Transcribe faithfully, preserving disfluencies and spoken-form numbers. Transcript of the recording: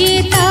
मुझे